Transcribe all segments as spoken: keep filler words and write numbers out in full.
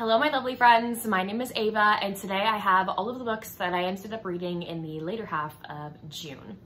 Hello my lovely friends, my name is Ava and today I have all of the books that I ended up reading in the later half of June.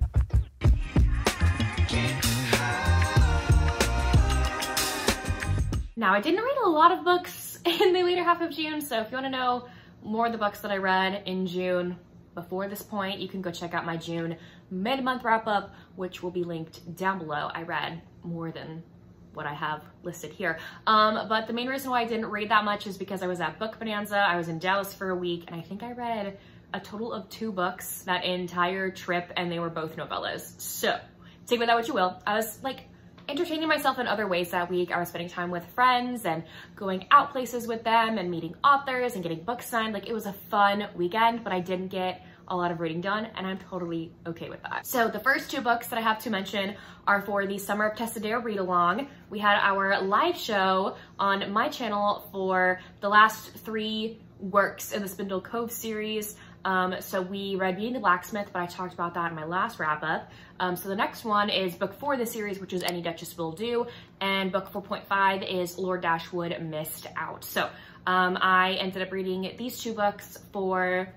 Now I didn't read a lot of books in the later half of June, so if you want to know more of the books that I read in June before this point, you can go check out my June mid-month wrap up, which will be linked down below. I read more than what I have listed here. Um, but the main reason why I didn't read that much is because I was at Book Bonanza. I was in Dallas for a week and I think I read a total of two books that entire trip and they were both novellas. So take with that what you will. I was like entertaining myself in other ways that week. I was spending time with friends and going out places with them and meeting authors and getting books signed. Like it was a fun weekend, but I didn't get a lot of reading done and I'm totally okay with that. So the first two books that I have to mention are for the Summer of Tessa Dare read along. We had our live show on my channel for the last three works in the Spindle Cove series. Um, so we read Being the Blacksmith, but I talked about that in my last wrap up. Um, so the next one is book four of the series, which is Any Duchess Will Do. And book four point five is Lord Dashwood Missed Out. So um, I ended up reading these two books for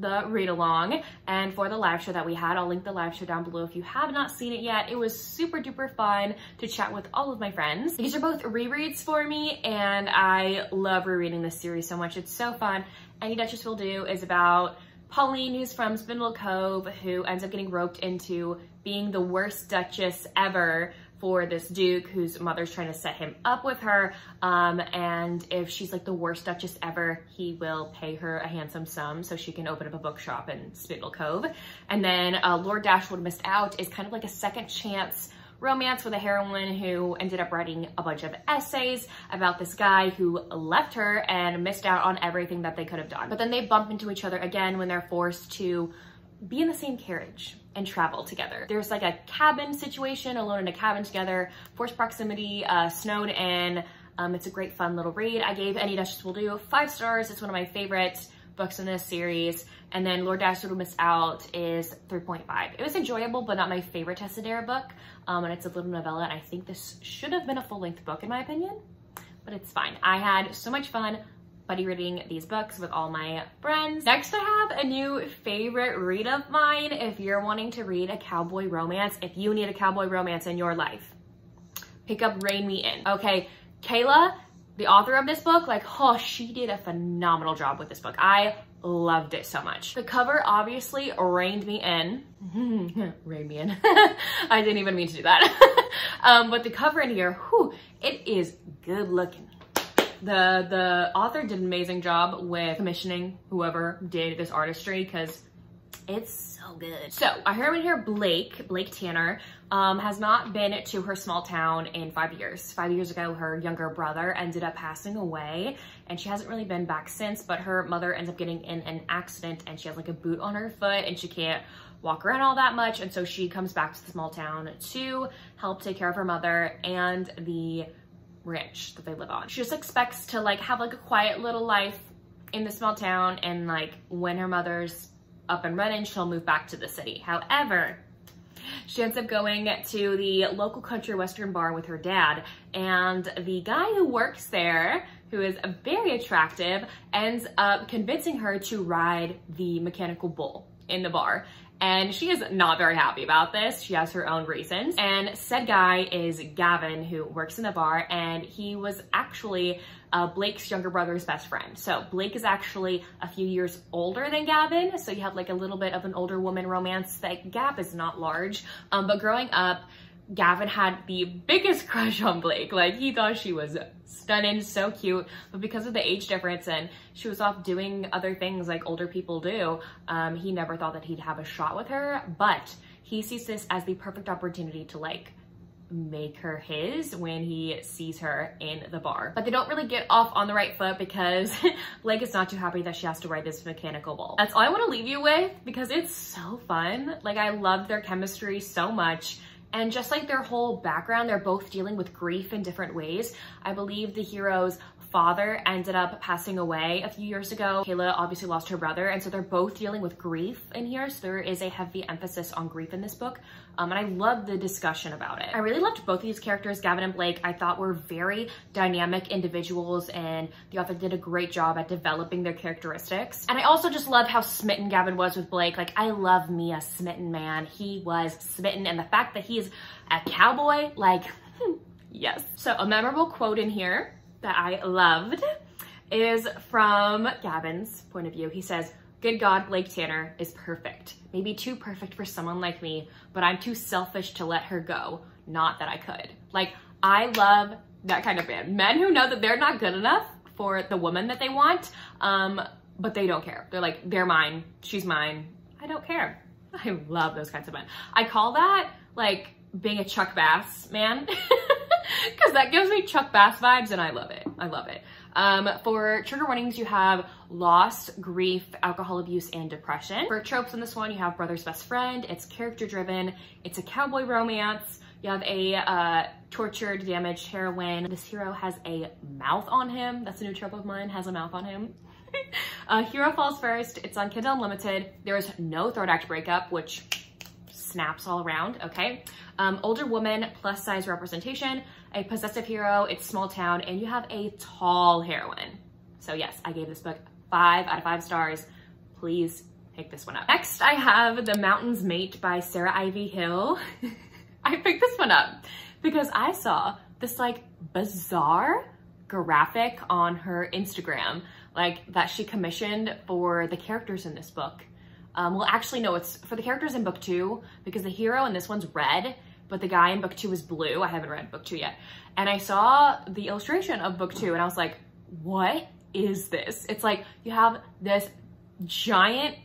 the read along and for the live show that we had. I'll link the live show down below if you have not seen it yet. It was super duper fun to chat with all of my friends. These are both rereads for me and I love rereading this series so much. It's so fun. Any Duchess Will Do is about Pauline, who's from Spindle Cove, who ends up getting roped into being the worst duchess ever for this duke whose mother's trying to set him up with her. Um, and if she's like the worst duchess ever, he will pay her a handsome sum so she can open up a bookshop in Spindle Cove. And then uh, Lord Dashwood Missed Out is kind of like a second chance romance with a heroine who ended up writing a bunch of essays about this guy who left her and missed out on everything that they could have done. But then they bump into each other again when they're forced to be in the same carriage and travel together. There's like a cabin situation, alone in a cabin together, forced proximity, uh, snowed in. Um, it's a great fun little read. I gave Any Duchess Will Do five stars. It's one of my favorite books in this series. And then Lord Dashwood Missed Out is three point five. It was enjoyable, but not my favorite Tessa Dare book. Um, and it's a little novella. And I think this should have been a full length book in my opinion, but it's fine. I had so much fun buddy reading these books with all my friends. Next, I have a new favorite read of mine. If you're wanting to read a cowboy romance, if you need a cowboy romance in your life, pick up Rein Me In. Okay, Kayla, the author of this book, like, oh, she did a phenomenal job with this book. I loved it so much. The cover obviously reined me in. Reined me in. I didn't even mean to do that. um, but the cover in here, whew, it is good looking. The, the author did an amazing job with commissioning whoever did this artistry because it's so good. So I heard in here Blake, Blake Tanner, um, has not been to her small town in five years. Five years ago, her younger brother ended up passing away and she hasn't really been back since, but her mother ends up getting in an accident and she has like a boot on her foot and she can't walk around all that much. And so she comes back to the small town to help take care of her mother and the ranch that they live on. She just expects to like have like a quiet little life in the small town and like when her mother's up and running, she'll move back to the city. However, she ends up going to the local country western bar with her dad and the guy who works there, who is very attractive, ends up convincing her to ride the mechanical bull in the bar. And she is not very happy about this. She has her own reasons. And said guy is Gavin, who works in the bar, and he was actually uh, Blake's younger brother's best friend. So Blake is actually a few years older than Gavin. So you have like a little bit of an older woman romance. That gap is not large, um, but growing up, Gavin had the biggest crush on Blake. Like he thought she was stunning, so cute, but because of the age difference and she was off doing other things like older people do, um, he never thought that he'd have a shot with her, but he sees this as the perfect opportunity to like make her his when he sees her in the bar. But they don't really get off on the right foot because Blake is not too happy that she has to ride this mechanical bull. That's all I want to leave you with because it's so fun. Like I love their chemistry so much. And just like their whole background, they're both dealing with grief in different ways. I believe the heroes father ended up passing away a few years ago. Kayla obviously lost her brother, and so they're both dealing with grief in here. So there is a heavy emphasis on grief in this book. Um, and I love the discussion about it. I really loved both of these characters, Gavin and Blake. I thought were very dynamic individuals, and the author did a great job at developing their characteristics. And I also just love how smitten Gavin was with Blake. Like, I love me a smitten man. He was smitten, and the fact that he's a cowboy, like, yes. So a memorable quote in here that I loved is from Gavin's point of view. He says, "Good God, Blake Tanner is perfect. Maybe too perfect for someone like me, but I'm too selfish to let her go. Not that I could." Like, I love that kind of man. Men who know that they're not good enough for the woman that they want, um, but they don't care. They're like, they're mine, she's mine, I don't care. I love those kinds of men. I call that like being a Chuck Bass man, because that gives me Chuck Bass vibes, and I love it, I love it. Um, for trigger warnings, you have loss, grief, alcohol abuse, and depression. For tropes in this one, you have brother's best friend. It's character driven. It's a cowboy romance. You have a uh, tortured, damaged heroine. This hero has a mouth on him. That's a new trope of mine, has a mouth on him. uh, hero falls first. It's on Kindle Unlimited. There is no third act breakup, which snaps all around, okay? Um, older woman, plus size representation, a possessive hero, it's small town, and you have a tall heroine. So yes, I gave this book five out of five stars. Please pick this one up. Next, I have The Mountain's Mate by Sarah Ivy Hill. I picked this one up because I saw this like bizarre graphic on her Instagram, like that she commissioned for the characters in this book. Um, well, actually, no, it's for the characters in book two, because the hero in this one's red, but the guy in book two is blue. I haven't read book two yet. And I saw the illustration of book two, and I was like, what is this? It's like, you have this giant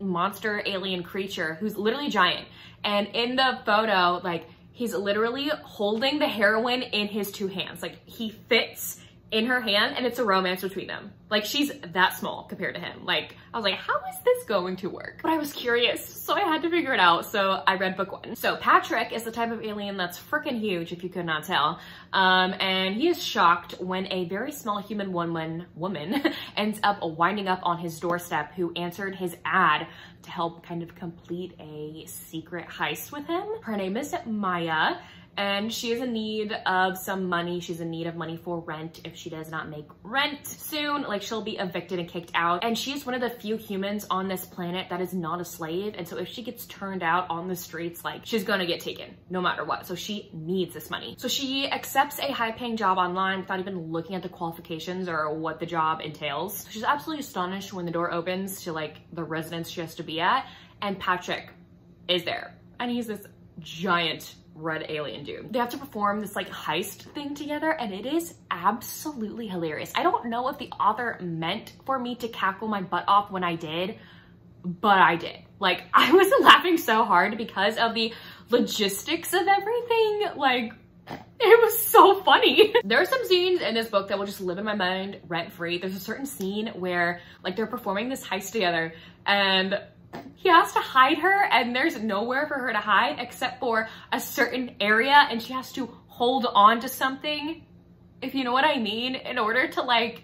monster alien creature who's literally giant. And in the photo, like, he's literally holding the heroine in his two hands. Like, he fits in her hand, and it's a romance between them. Like, she's that small compared to him. Like, I was like, how is this going to work? But I was curious, so I had to figure it out. So I read book one. So Patrick is the type of alien that's freaking huge, if you could not tell. Um, and he is shocked when a very small human woman, woman ends up winding up on his doorstep, who answered his ad to help kind of complete a secret heist with him. Her name is Maya, and she is in need of some money. She's in need of money for rent. If she does not make rent soon, like, she'll be evicted and kicked out. And she's one of the few humans on this planet that is not a slave. And so if she gets turned out on the streets, like, she's gonna get taken no matter what. So she needs this money. So she accepts a high paying job online without even looking at the qualifications or what the job entails. She's absolutely astonished when the door opens to like the residence she has to be at. And Patrick is there, and he's this giant red alien dude. They have to perform this like heist thing together, and it is absolutely hilarious. I don't know if the author meant for me to cackle my butt off when I did, but I did. Like, I was laughing so hard because of the logistics of everything. Like, it was so funny. There are some scenes in this book that will just live in my mind rent-free. There's a certain scene where like they're performing this heist together, and he has to hide her, and there's nowhere for her to hide except for a certain area, and she has to hold on to something, if you know what I mean, in order to like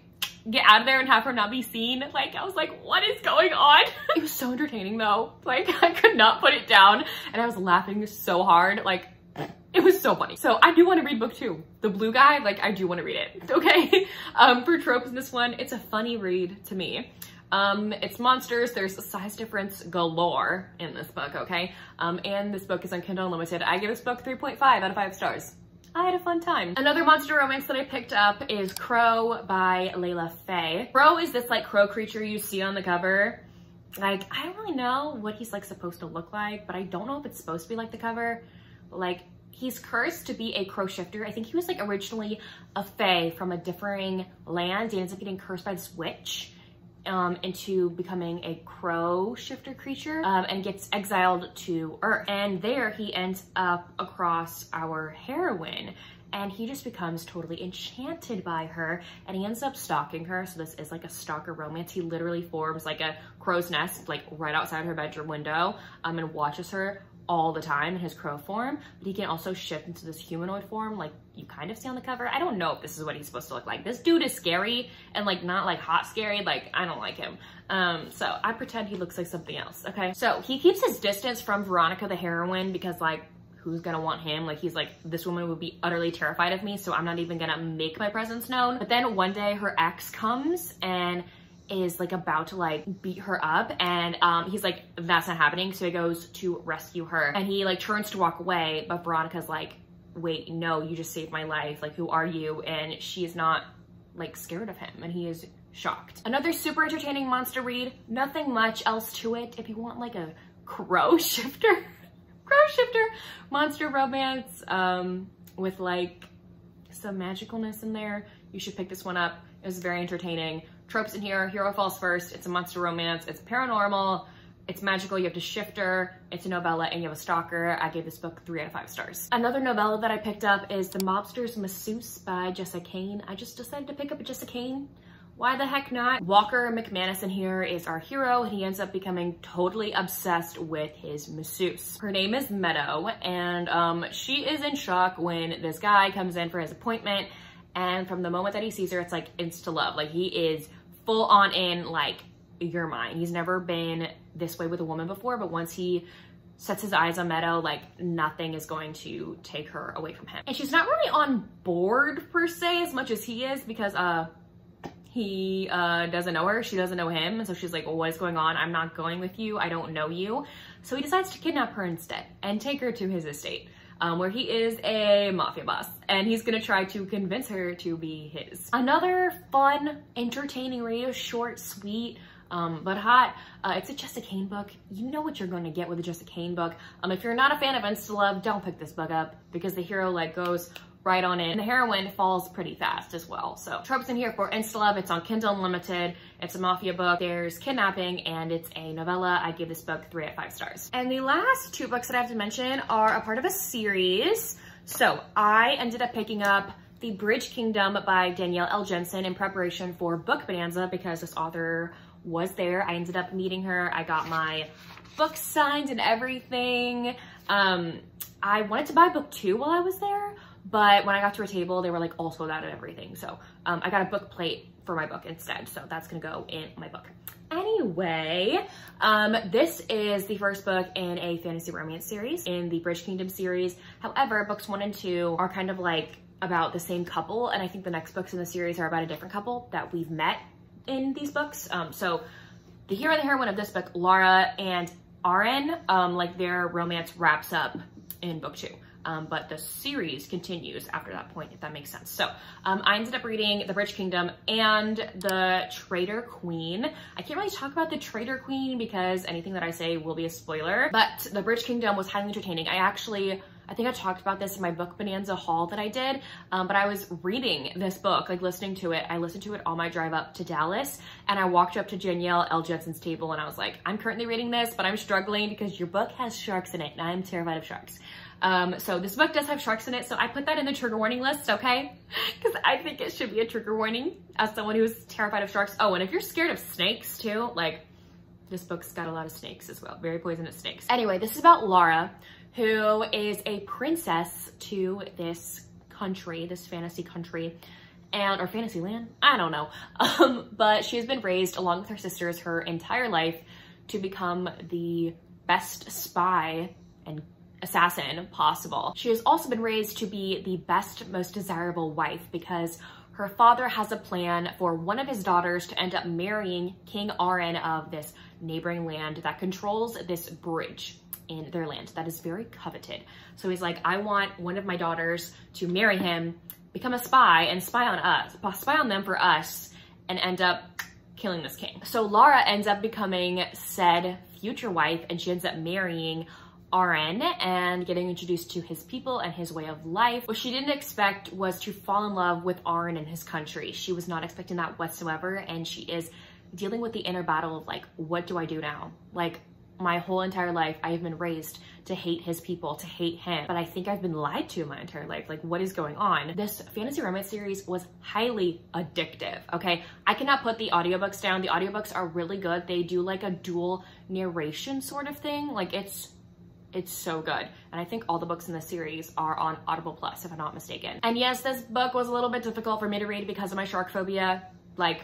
get out of there and have her not be seen. Like, I was like, what is going on? It was so entertaining though. Like, I could not put it down, and I was laughing so hard. Like, it was so funny. So I do want to read book two. The blue guy, like, I do want to read it, okay? Um, for tropes in this one, it's a funny read to me. Um, it's monsters, there's a size difference galore in this book, okay? Um, and this book is on Kindle Unlimited. I give this book three point five out of five stars. I had a fun time. Another monster romance that I picked up is Crow by Layla Faye. Crow is this like crow creature you see on the cover. Like, I don't really know what he's like supposed to look like, but I don't know if it's supposed to be like the cover. Like, he's cursed to be a crow shifter. I think he was like originally a fae from a differing land. He ends up getting cursed by this witch um into becoming a crow shifter creature, um, and gets exiled to Earth, and there he ends up across our heroine, and he just becomes totally enchanted by her, and he ends up stalking her. So this is like a stalker romance. He literally forms like a crow's nest like right outside her bedroom window, um, and watches her all the time in his crow form, but he can also shift into this humanoid form like you kind of see on the cover. I don't know if this is what he's supposed to look like. This dude is scary and like not like hot scary, like I don't like him. Um, so I pretend he looks like something else, okay? So he keeps his distance from Veronica the heroine because like, who's gonna want him? Like he's like, this woman would be utterly terrified of me, so I'm not even gonna make my presence known. But then one day her ex comes and is like about to like beat her up, and um he's like, that's not happening. So he goes to rescue her and he like turns to walk away, but Veronica's like, wait, no, you just saved my life, like who are you? And she is not like scared of him, and he is shocked. Another super entertaining monster read, nothing much else to it. If you want like a crow shifter crow shifter monster romance um with like some magicalness in there, you should pick this one up. It was very entertaining. Tropes in here, hero falls first, it's a monster romance, it's paranormal, it's magical, you have to shift her, it's a novella, and you have a stalker. I gave this book three out of five stars. Another novella that I picked up is The Mobster's Masseuse by Jessica Kane. I just decided to pick up a Jessica Kane. Why the heck not? Walker McManus in here is our hero, and he ends up becoming totally obsessed with his masseuse. Her name is Meadow, and um, she is in shock when this guy comes in for his appointment, and from the moment that he sees her, it's like insta love. Like he is full on in, like, you're mine. He's never been this way with a woman before, but once he sets his eyes on Meadow, like nothing is going to take her away from him. And she's not really on board per se as much as he is, because uh, he uh, doesn't know her, she doesn't know him. And so she's like, well, what is going on? I'm not going with you, I don't know you. So he decides to kidnap her instead and take her to his estate. Um, where he is a mafia boss, and he's gonna try to convince her to be his. Another fun, entertaining read, short, sweet, um, but hot. Uh, it's a Jessica Kane book. You know what you're gonna get with a Jessica Kane book. Um, if you're not a fan of insta-love, don't pick this book up, because the hero like goes right on in. The heroine falls pretty fast as well. So tropes in here for insta-love, it's on Kindle Unlimited. It's a mafia book, there's kidnapping, and it's a novella. I gave this book three out of five stars. And the last two books that I have to mention are a part of a series. So I ended up picking up The Bridge Kingdom by Danielle L. Jensen in preparation for Book Bonanza, because this author was there. I ended up meeting her. I got my book signed and everything. Um, I wanted to buy book two while I was there, but when I got to her table, they were like all sold out and everything. So um, I got a book plate for my book instead. So that's gonna go in my book. Anyway, um, this is the first book in a fantasy romance series in the Bridge Kingdom series. However, books one and two are kind of like about the same couple. And I think the next books in the series are about a different couple that we've met in these books. Um, so the hero and the heroine of this book, Lara and Aren, um, like their romance wraps up in book two. Um, but the series continues after that point, if that makes sense. So um, I ended up reading The Bridge Kingdom and The Traitor Queen. I can't really talk about The Traitor Queen because anything that I say will be a spoiler, but The Bridge Kingdom was highly entertaining. I actually, I think I talked about this in my Book Bonanza haul that I did, um, but I was reading this book, like listening to it. I listened to it on my drive up to Dallas, and I walked up to Danielle L. Jensen's table and I was like, I'm currently reading this, but I'm struggling because your book has sharks in it and I'm terrified of sharks. Um, so this book does have sharks in it, so I put that in the trigger warning list, okay? Because I think it should be a trigger warning as someone who's terrified of sharks. Oh, and if you're scared of snakes too, like this book's got a lot of snakes as well, very poisonous snakes. Anyway, this is about Lara, who is a princess to this country, this fantasy country, and or fantasy land, I don't know. Um, but she has been raised along with her sisters her entire life to become the best spy and assassin possible. She has also been raised to be the best, most desirable wife because her father has a plan for one of his daughters to end up marrying King Aran of this neighboring land that controls this bridge in their land that is very coveted. So he's like, I want one of my daughters to marry him, become a spy and spy on us, spy on them for us, and end up killing this king. So Lara ends up becoming said future wife, and she ends up marrying Aren and getting introduced to his people and his way of life. What she didn't expect was to fall in love with Aren and his country. She was not expecting that whatsoever, and she is dealing with the inner battle of like, what do I do now? Like my whole entire life, I have been raised to hate his people, to hate him, but I think I've been lied to my entire life. Like what is going on? This fantasy romance series was highly addictive, okay? I cannot put the audiobooks down. The audiobooks are really good. They do like a dual narration sort of thing. Like it's It's so good. And I think all the books in the series are on Audible Plus, if I'm not mistaken. And yes, this book was a little bit difficult for me to read because of my shark phobia. Like,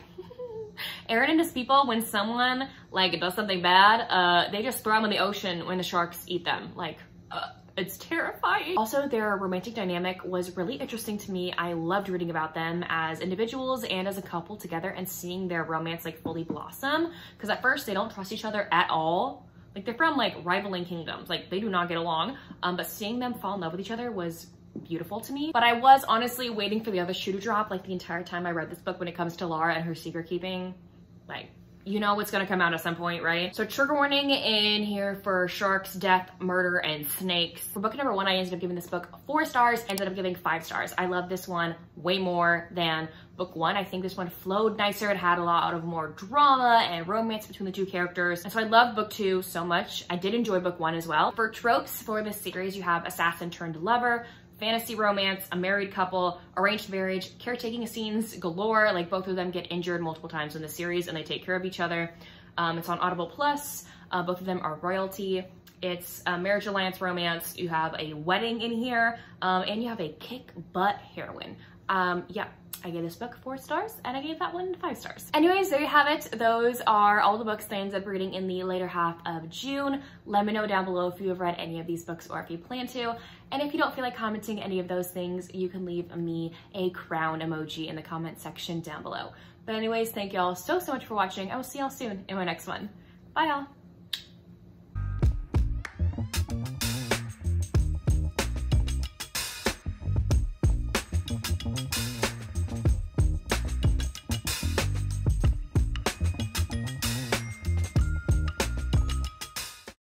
Aren and his people, when someone like does something bad, uh, they just throw them in the ocean when the sharks eat them. Like, uh, it's terrifying. Also, their romantic dynamic was really interesting to me. I loved reading about them as individuals and as a couple together and seeing their romance like fully blossom. Because at first they don't trust each other at all. Like, they're from like rivaling kingdoms. Like, they do not get along. Um, but seeing them fall in love with each other was beautiful to me. But I was honestly waiting for the other shoe to drop like the entire time I read this book when it comes to Lara and her secret keeping. Like, you know what's gonna come out at some point, right? So trigger warning in here for sharks, death, murder, and snakes. For book number one, I ended up giving this book four stars, ended up giving five stars. I love this one way more than book one. I think this one flowed nicer. It had a lot of more drama and romance between the two characters. And so I love book two so much. I did enjoy book one as well. For tropes for this series, you have assassin turned lover, fantasy romance, a married couple, arranged marriage, caretaking scenes galore. Like, both of them get injured multiple times in the series and they take care of each other. Um, it's on Audible Plus. Uh, both of them are royalty. It's a marriage alliance romance. You have a wedding in here, um, and you have a kick butt heroine. Um, yeah. I gave this book four stars and I gave that one five stars. Anyways, there you have it. Those are all the books I ended up reading in the later half of June. Let me know down below if you have read any of these books or if you plan to. And if you don't feel like commenting any of those things, you can leave me a crown emoji in the comment section down below. But anyways, thank y'all so, so much for watching. I will see y'all soon in my next one. Bye y'all.